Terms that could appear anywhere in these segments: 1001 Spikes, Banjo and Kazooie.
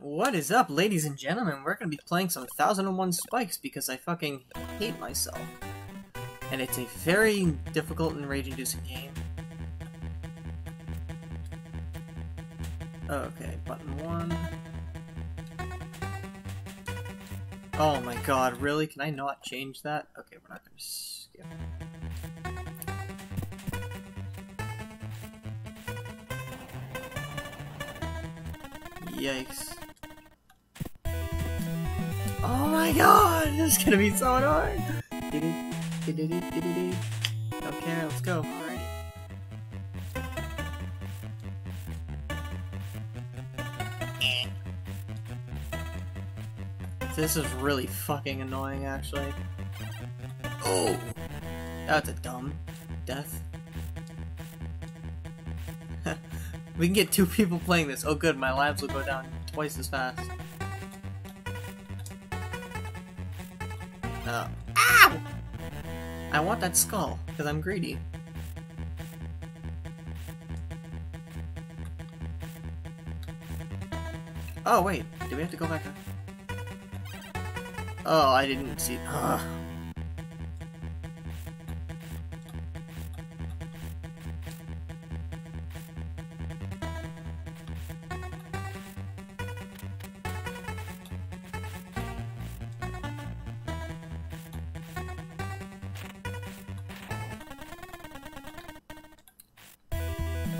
What is up, ladies and gentlemen? We're gonna be playing some 1001 Spikes because I fucking hate myself. And it's a very difficult and rage-inducing game. Okay, button one. Oh my god, really? Can I not change that? Okay, we're not gonna skip. Yikes. Oh my god! This is gonna be so annoying! Okay, let's go. Alright. This is really fucking annoying, actually. Oh! That's a dumb death. We can get two people playing this. Oh good, my lives will go down twice as fast. Ow! I want that skull, because I'm greedy. Oh wait, do we have to go back up? Oh, I didn't see. Ugh.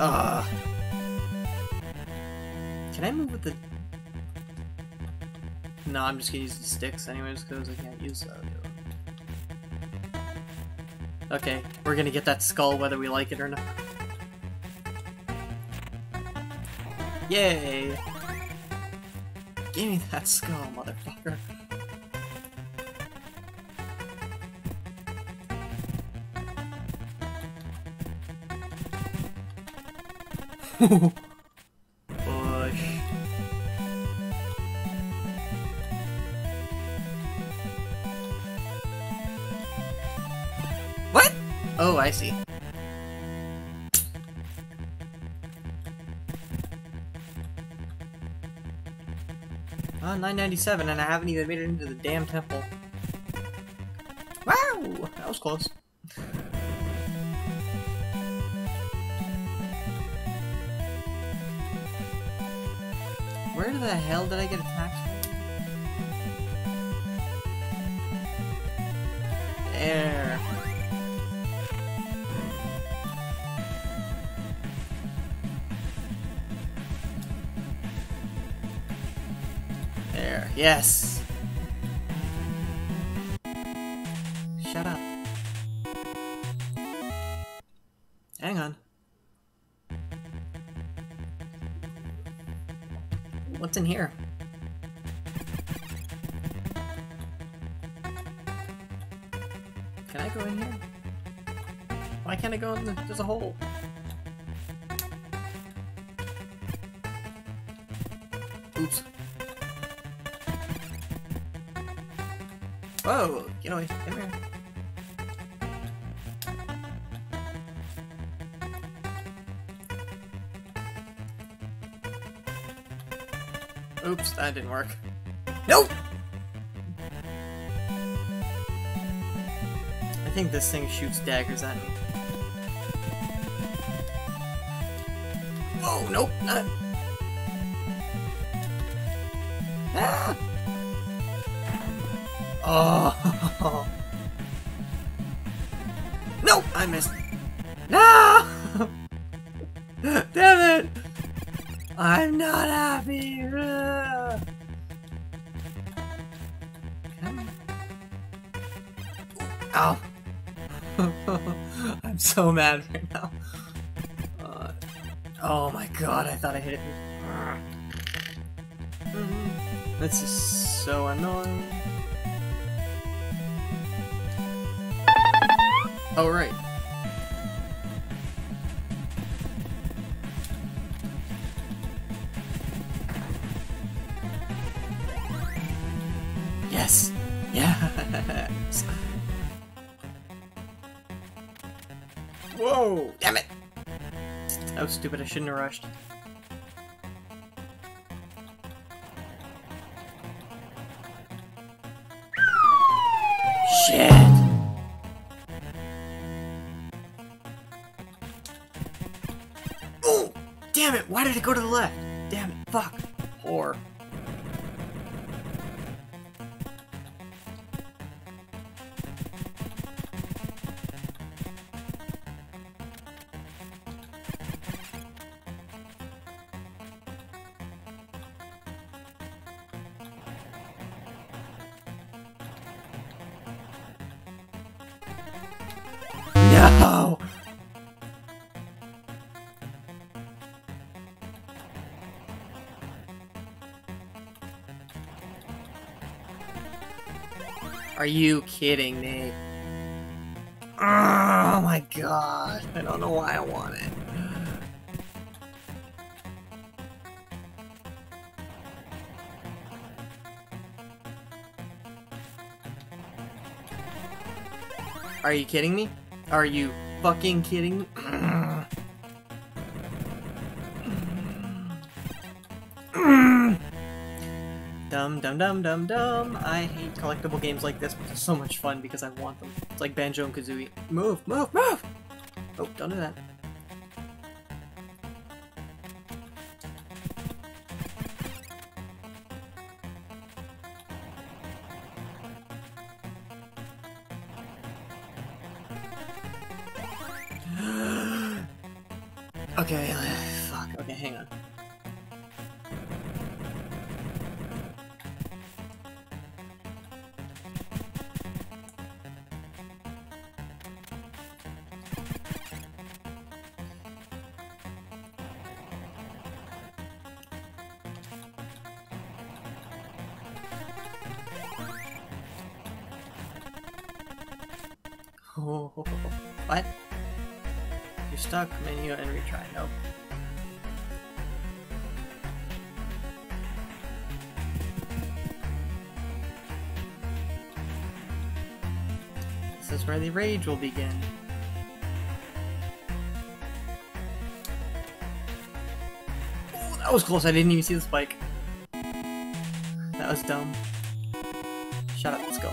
Ugh. Can I move with the... No, I'm just gonna use the sticks anyways because I can't use that. Okay, we're gonna get that skull whether we like it or not. Yay! Give me that skull, motherfucker. Push. What? Oh, I see. Ah, 997, and I haven't even made it into the damn temple. Wow! That was close. Where the hell did I get attacked from? There. There. Yes! Shut up. Hang on. What's in here? Can I go in here? Why can't I go in there's a hole? Oops. Whoa! Get away. Come here. Oops, that didn't work. Nope! I think this thing shoots daggers at me. Oh, nope, not... Ah! Oh! Nope, I missed. No! Damn it! I'm not happy! Ow! I'm so mad right now. Oh my god, I thought I hit it. This is so annoying. Oh, right. Yes! Yes! Whoa! Damn it! That was stupid, I shouldn't have rushed. Shit. Oh, damn it. Why did it go to the left? Damn it. Fuck. Whore. No! Are you kidding me? Oh my god, I don't know why I want it. Are you kidding me? Are you fucking kidding me? Dum dum dum dum dum. I hate collectible games like this, but they're so much fun because I want them. It's like Banjo and Kazooie. Move, move, move! Oh, don't do that. Okay, fuck. Okay, hang on. Oh, what? You're stuck, menu, and retry. Nope. This is where the rage will begin. Oh, that was close. I didn't even see the spike. That was dumb. Shut up, let's go.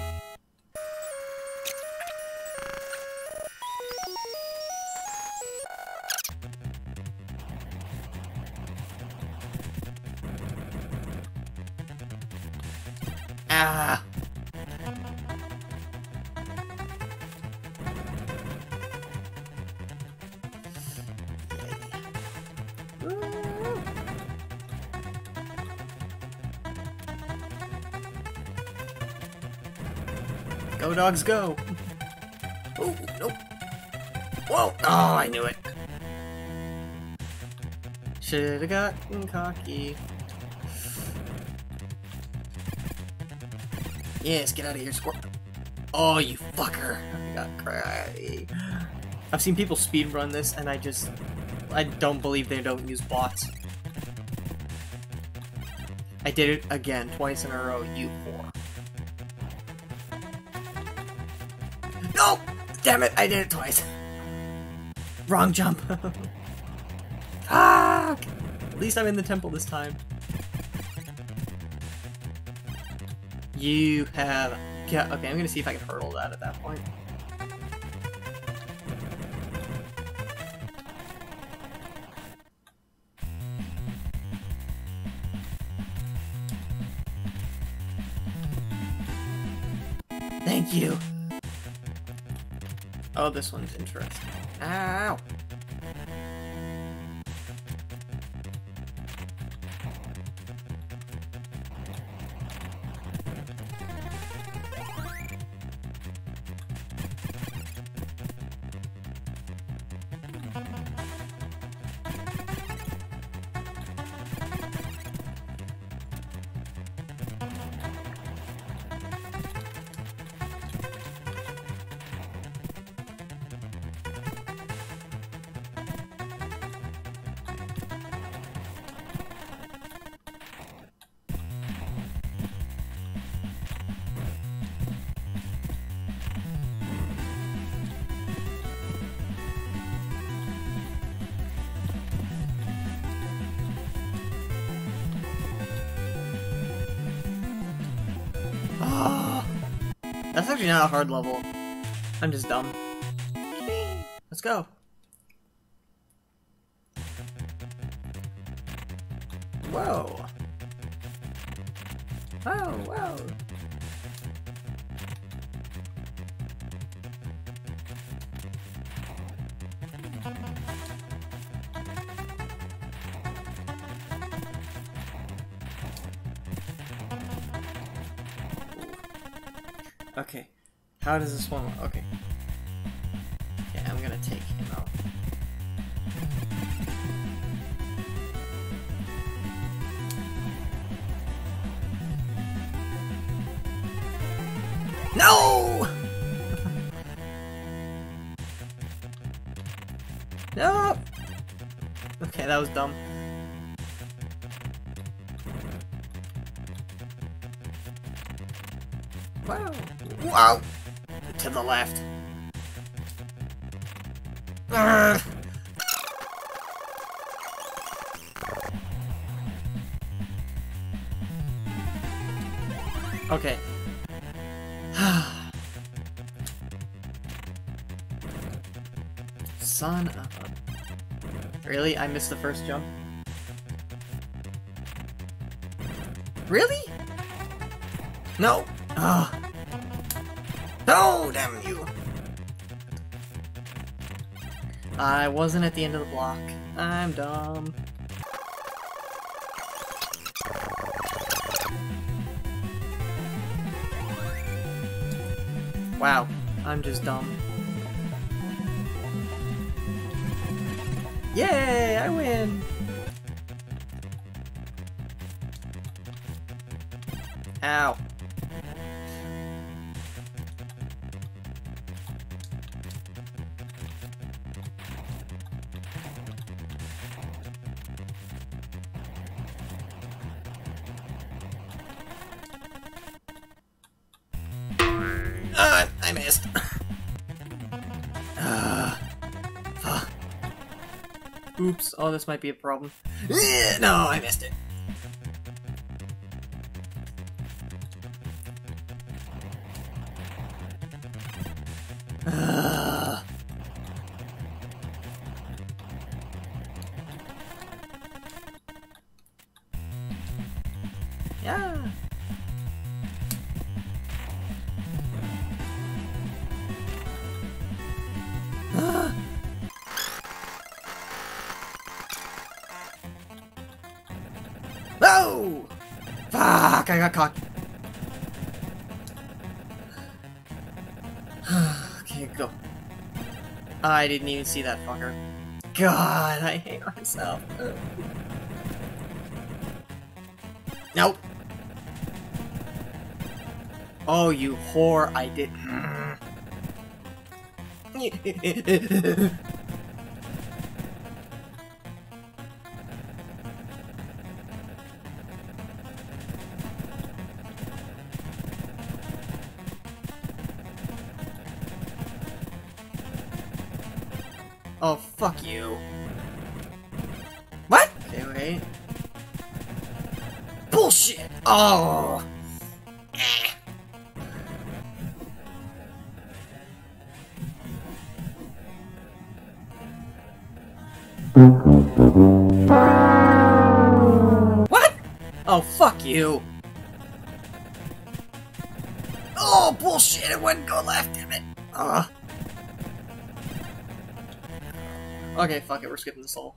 Ah. Go dogs, go! Oh, nope. Whoa! Oh, I knew it. Should've gotten cocky. Yes, get out of here, squirrel. Oh, you fucker. I got cry. I've seen people speedrun this, and I don't believe they don't use bots. I did it again, twice in a row, you whore. No! Damn it, I did it twice. Wrong jump. Ah! At least I'm in the temple this time. You have... Yeah, okay, I'm gonna see if I can hurdle that at that point. Thank you! Oh, this one's interesting. Ow! That's actually not a hard level. I'm just dumb. Let's go. Whoa. Oh, whoa. Okay, how does this one look? Okay. Yeah, I'm gonna take him out. No! No! Okay, that was dumb. Wow. Wow! To the left. Urgh. Okay. Son of a... Really? I missed the first jump? Really? No! Ugh. No, damn you! I wasn't at the end of the block. I'm dumb. Wow, I'm just dumb. Yay, I win! Ow. I missed. Oops. Oh, this might be a problem. No, I missed it. Yeah. No! Fuck, I got caught. Okay, go. I didn't even see that fucker. God, I hate myself. Nope. Oh, you whore, I didn't. Oh, fuck you. What? Okay, wait. Bullshit! Oh! What? Oh, fuck you. Oh, bullshit! It wouldn't go left, damn it! Ugh. Okay, fuck it, we're skipping this hole.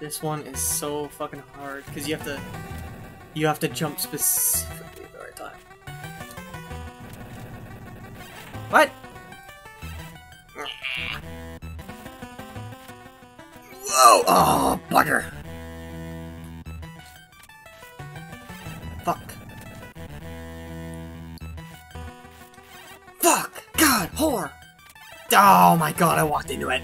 This one is so fucking hard, because you have to jump specifically at the right time. What? Whoa! Oh, bugger! Fuck. Fuck! God, whore! Oh my god, I walked into it.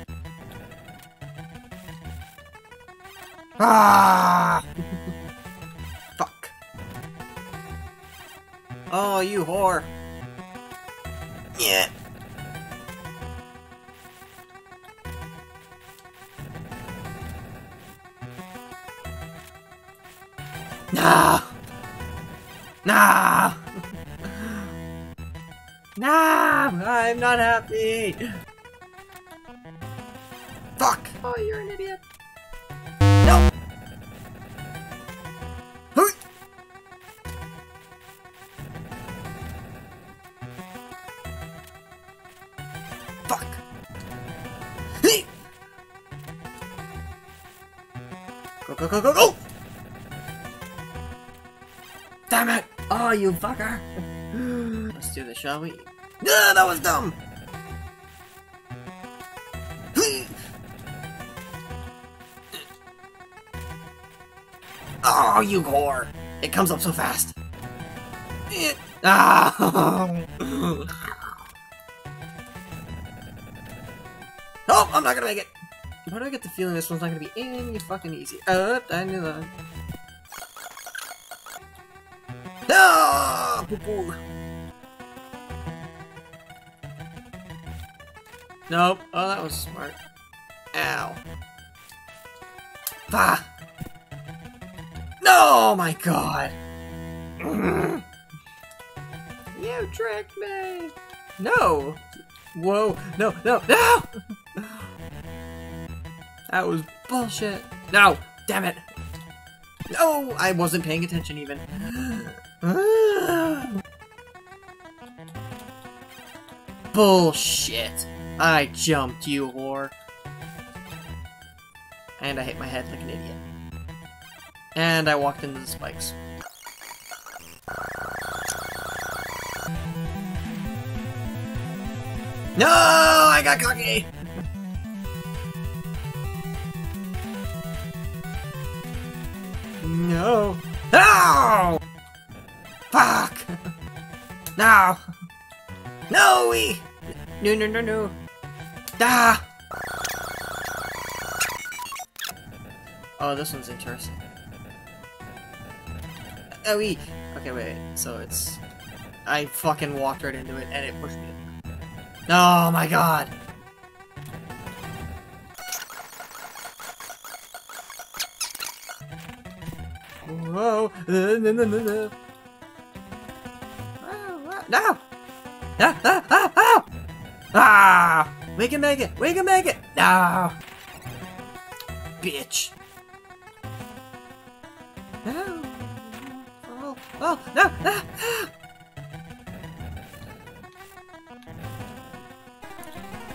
Ah! Fuck. Oh, you whore. Yeah. No! No! No! I'm not happy! Fuck! Oh, you're an idiot! No! Fuck! Go, go, go, go, go! Damn it! Oh, you fucker! Let's do this, shall we? Yeah, that was dumb! Oh, you whore! It comes up so fast! Oh, I'm not gonna make it! Why do I get the feeling this one's not gonna be any fucking easy? Oh, I knew that. No! Poo-poo. Nope. Oh, that was smart. Ow. Ah! No! Oh my god! You tricked me! No! Whoa! No! No! No! That was bullshit. No! Damn it! No! I wasn't paying attention even. Bullshit! I jumped, you whore. And I hit my head like an idiot. And I walked into the spikes. No! I got cocky! No! No! Fuck! No! No! We! No! No! No! No! Ah! Oh, this one's interesting. Oh, we. Okay, wait. So it's. I fucking walked right into it, and it pushed me. Oh my god! Whoa! No! No! No! No! No! Ah, ah, ah, ah! Ah! We can make it! We can make it! No! Bitch! No! Oh, oh, no! No!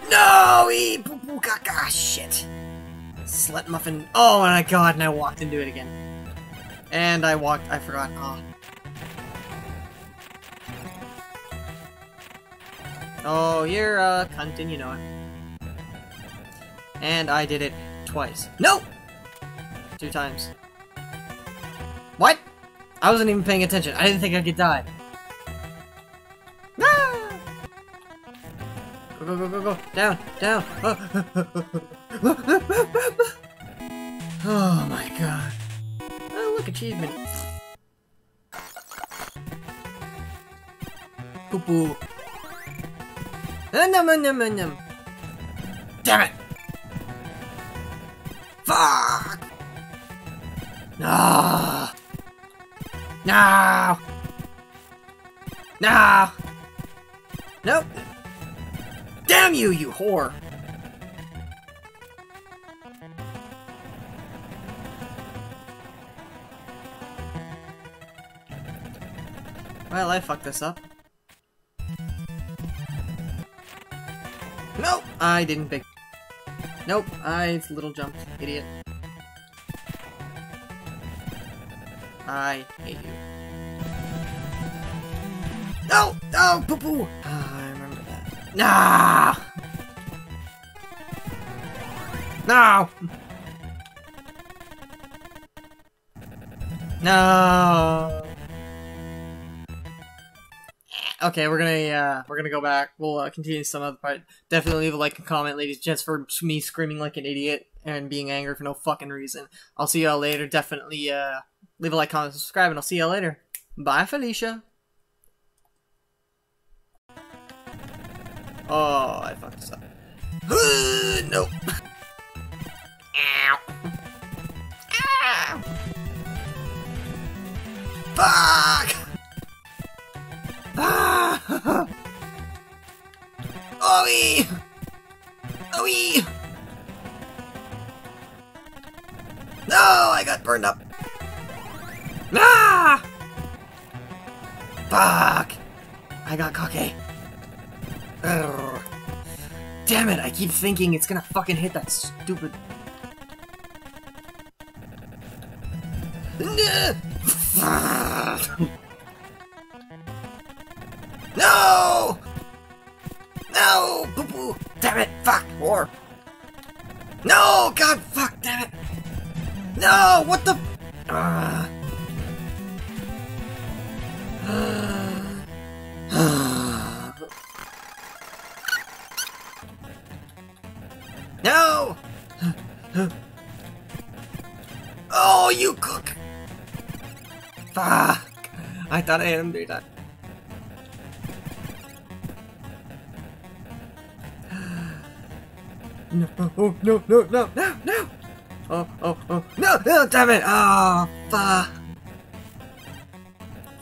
No! He poo-poo caca! Shit! Slut muffin! Oh my god! And I walked into it again. And I walked. I forgot. Oh. Oh, you're a cunt and you know it. And I did it twice. No! 2 times. What? I wasn't even paying attention. I didn't think I could die. Ah! Go, go, go, go, go. Down, down. Oh my god. Oh, look, achievement. Poo-poo. Num-num-num-num-num. Damn it! Fuck! No! No! No! Nope! Damn you, you whore! Well, I fucked this up. Nope, I didn't pick. Nope, I little jumped, idiot. I hate you. No, no, poo poo. Ah, I remember that. Nah. No. No. Okay, we're gonna go back. We'll continue some other part. Definitely leave a like and comment, ladies and gents, for me screaming like an idiot. and being angry for no fucking reason. I'll see y'all later. Definitely leave a like, comment, subscribe, and I'll see y'all later. Bye, Felicia. Oh, I fucked this up. Nope. Ow. Ow. Fuck! Ah! Owie! Owie! No, I got burned up. Ah! Fuck! I got cocky. Urgh. Damn it! I keep thinking it's gonna fucking hit that stupid. No! No! Poo poo! Damn it! Fuck! Or no! God! Fuck! Damn it! No! What the? No! Oh, you cook! Fuck! I thought I had him do that. No! Oh, no! No! No! No! No! Oh! Oh! Oh! No! No! Damn it! Oh! Fuck!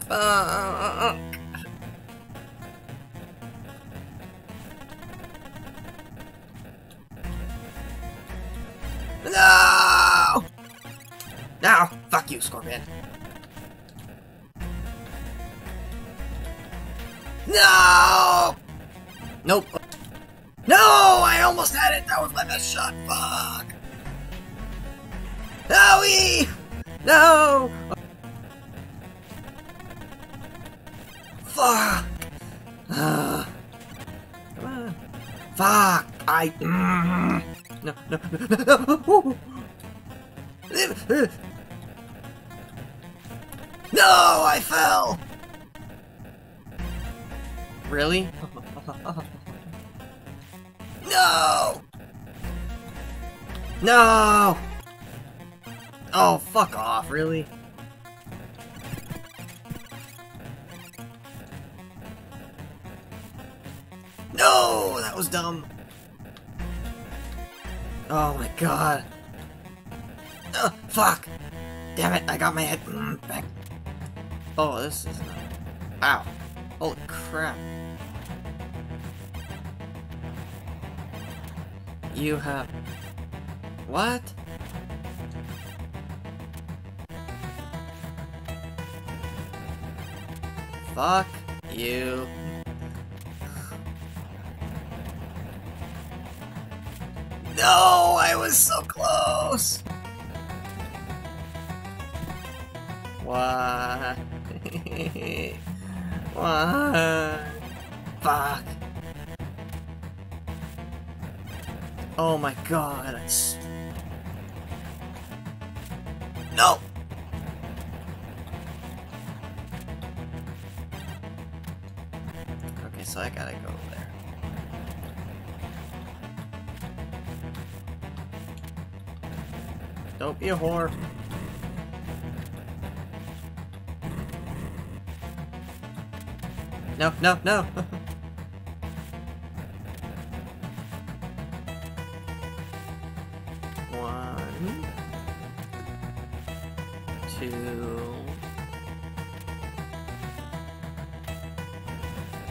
Fuck! No! No! Fuck you, Scorpion! No! Nope. No! I almost had it! That was my best shot! Fuck! Owie! No! Fuck! Come on. Fuck! I... No, no, no, no! No, I fell! Really? No! No! Oh, fuck off, really? No! That was dumb. Oh my god. Fuck! Damn it, I got my head back. Oh, this is not... Ow. Holy crap. You have... What? Fuck you. No, I was so close. Why? Why? Fuck. Oh my god. No. Okay, so I gotta go there. Don't be a whore. No, no, no! One... Two...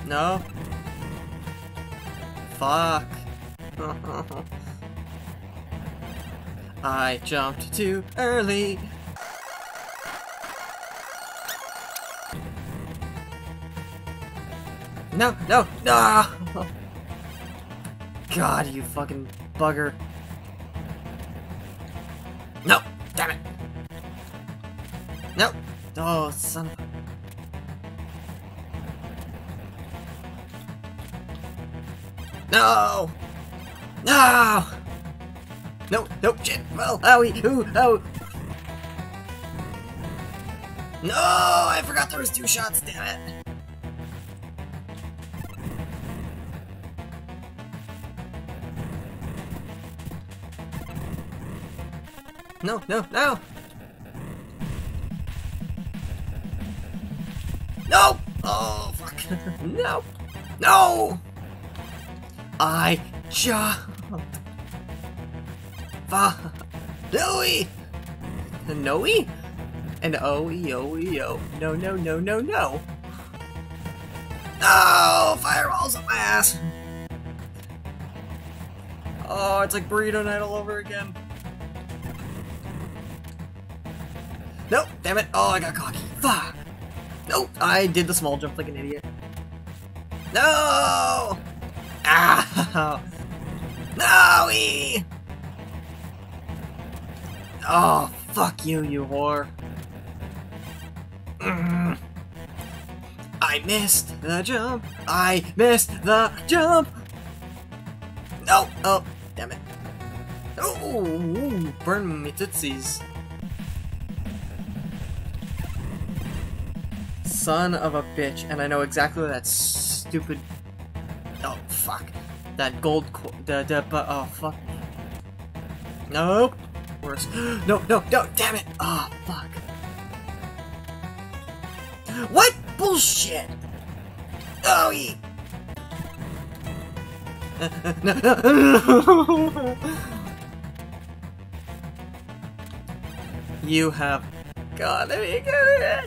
No! Fuck! I jumped too early. No, no, no! God, you fucking bugger. No, damn it. No. Oh, son of a... No! No! No, no, shit, well, owie, ooh, oh! No, I forgot there was two shots, damn it! No! No! Oh, fuck. No! No! I jumped. Fuck. Nooey! Nooey? And oh. No. No! Fireballs on my ass! Oh, it's like burrito night all over again. Nope, damn it. Oh, I got cocky. Fuck. Nope, I did the small jump like an idiot. No! Ah! No-ee! Oh, fuck you, you whore. Mm. I missed the jump. I missed the jump. No! Oh, damn it. Oh, burn me tootsies. Son of a bitch, and I know exactly that stupid. Oh fuck, that gold. Oh fuck. Nope. Worse. No. Damn it. Oh fuck. What bullshit? Oh. He... No. You have. God, let me get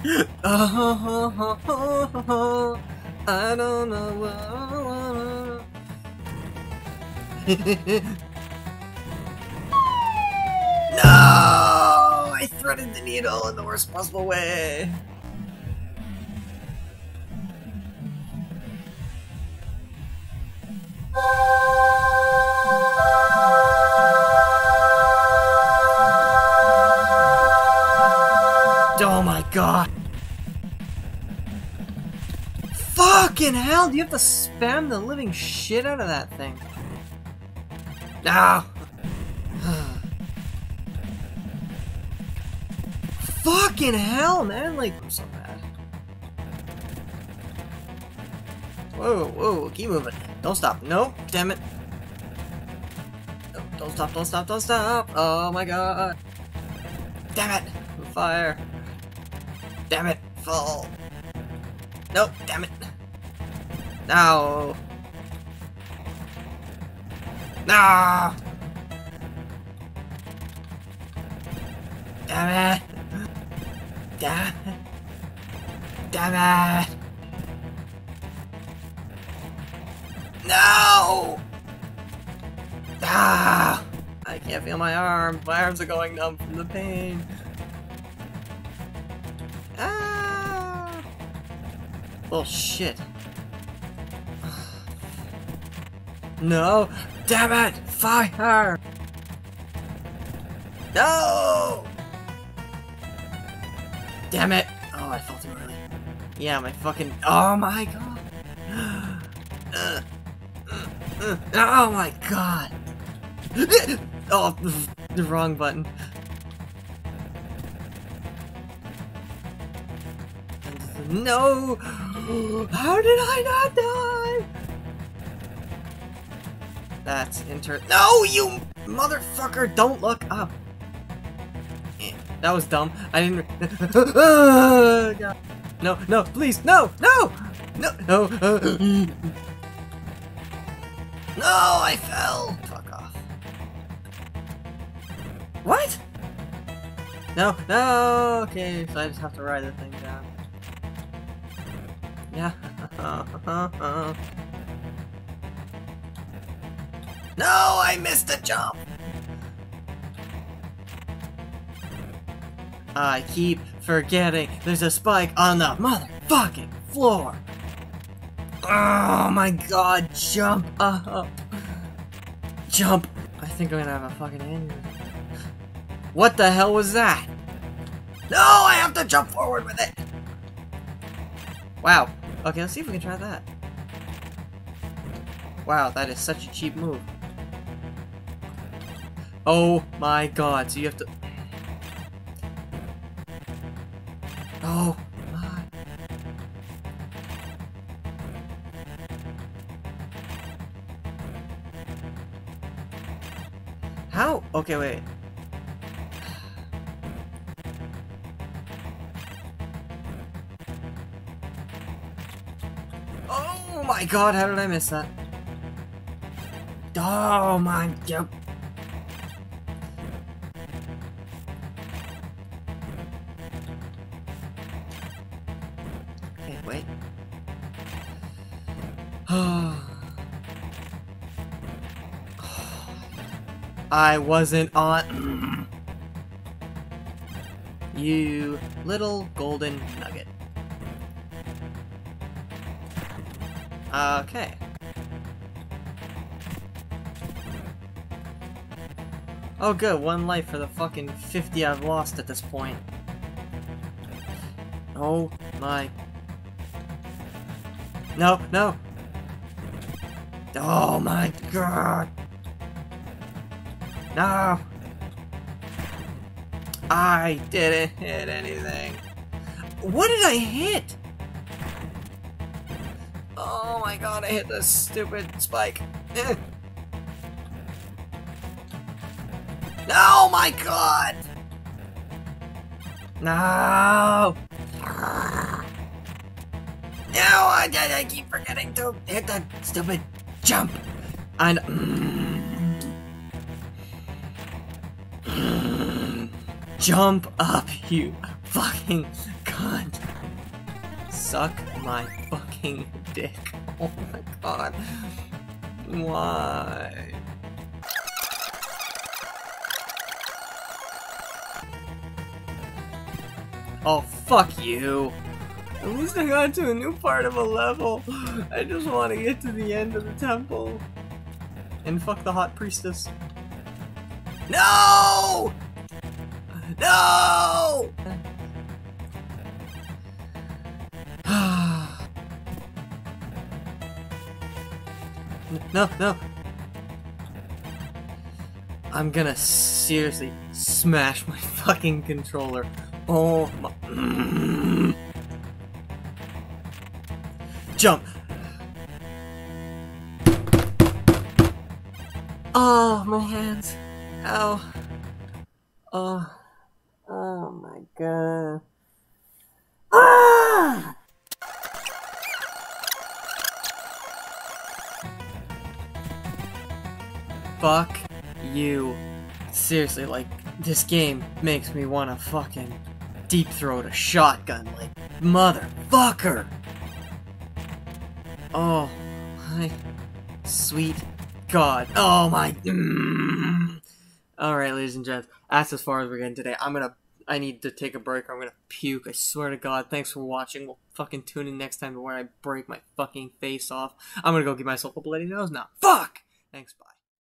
it! Oh, I don't know what I wanna. No! I threaded the needle in the worst possible way. Oh my god! Fucking hell! Do you have to spam the living shit out of that thing? No! Fucking hell, man! Like, I'm so mad. Whoa, keep moving. Don't stop. No, damn it. No, don't stop. Oh my god. Damn it! Fire. Damn it, fall. Nope, damn it. No. No. Damn it. Damn it. No. Ah. I can't feel my arm. My arms are going numb from the pain. Ah! Bullshit. No! Damn it! Fire! No! Damn it! Oh, I fell too early. Yeah, my fucking. Oh my god! Oh my god! Oh, the wrong button. No! How did I not die? That's No, you motherfucker! Don't look up! That was dumb. I didn't. God. No, please, no! No, I fell! Fuck off. What? No, okay, so I just have to ride the thing down. Yeah. No, I missed a jump. I keep forgetting there's a spike on the motherfucking floor. Oh my god, jump up. Jump. I think I'm gonna have a fucking aneurysm. What the hell was that? No, I have to jump forward with it. Wow. Okay, let's see if we can try that. Wow, that is such a cheap move. Oh my god, so you have to... Oh my... How? Okay, wait. my god, how did I miss that? Oh my god. Okay, wait. I wasn't on. You little golden nugget. Okay. Oh good, one life for the fucking 50 I've lost at this point. Oh my... No, no! Oh my god! No! I didn't hit anything. What did I hit? Oh my god, I hit this stupid spike. Oh my god! No! No, I keep forgetting to hit that stupid jump! And... Jump up, you fucking cunt! Suck my fucking dick. Oh my god. Why? Oh, fuck you. At least I got to a new part of a level. I just want to get to the end of the temple. And fuck the hot priestess. No! No! No, no. I'm gonna seriously smash my fucking controller. Oh my... Jump! Oh, my hands. Ow. Oh. Oh my god. Ah! Fuck you. Seriously, like, this game makes me wanna fucking... deep throat a shotgun, like, motherfucker! Oh my sweet god. Oh my. Alright, ladies and gents, that's as far as we're getting today. I need to take a break or I'm gonna puke. I swear to god, thanks for watching. We'll fucking tune in next time to where I break my fucking face off. I'm gonna go give myself a bloody nose now. Fuck! Thanks, bye.